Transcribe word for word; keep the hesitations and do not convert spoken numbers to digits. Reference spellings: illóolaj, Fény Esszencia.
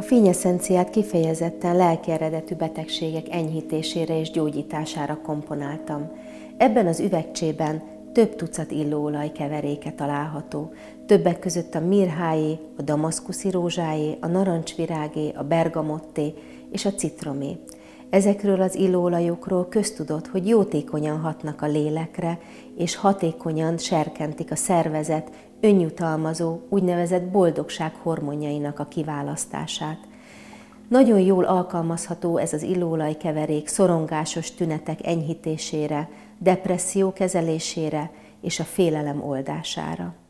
A fény esszenciát kifejezetten lelki eredetű betegségek enyhítésére és gyógyítására komponáltam. Ebben az üvegcsében több tucat illóolaj keveréke található, többek között a mirháé, a damaszkuszi rózsáé, a narancsvirágé, a bergamotté és a citromé. Ezekről az illóolajokról köztudott, hogy jótékonyan hatnak a lélekre, és hatékonyan serkentik a szervezet önjutalmazó, úgynevezett boldogság hormonjainak a kiválasztását. Nagyon jól alkalmazható ez az illóolaj keverék szorongásos tünetek enyhítésére, depresszió kezelésére és a félelem oldására.